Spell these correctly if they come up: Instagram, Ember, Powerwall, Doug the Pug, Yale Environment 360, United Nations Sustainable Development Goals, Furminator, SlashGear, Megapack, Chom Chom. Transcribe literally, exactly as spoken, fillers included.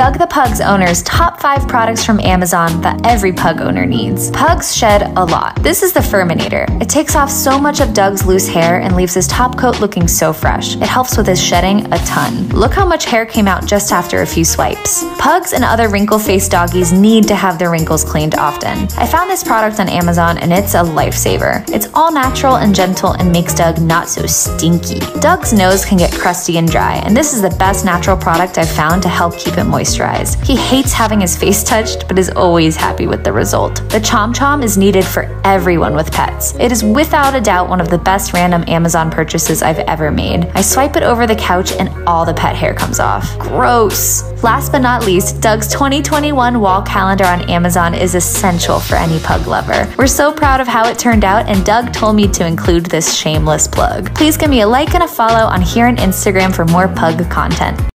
Doug the Pug's owner's top five products from Amazon that every pug owner needs. Pugs shed a lot. This is the Furminator. It takes off so much of Doug's loose hair and leaves his top coat looking so fresh. It helps with his shedding a ton. Look how much hair came out just after a few swipes. Pugs and other wrinkle-faced doggies need to have their wrinkles cleaned often. I found this product on Amazon and it's a lifesaver. It's all natural and gentle and makes Doug not so stinky. Doug's nose can get crusty and dry, and this is the best natural product I've found to help keep it moisturized. He hates having his face touched, but is always happy with the result. The Chom Chom is needed for everyone with pets. It is without a doubt one of the best random Amazon purchases I've ever made. I swipe it over the couch and all the pet hair comes off. Gross! Last but not least, Doug's twenty twenty-one wall calendar on Amazon is essential for any pug lover. We're so proud of how it turned out, and Doug told me to include this shameless plug. Please give me a like and a follow on here and Instagram for more pug content.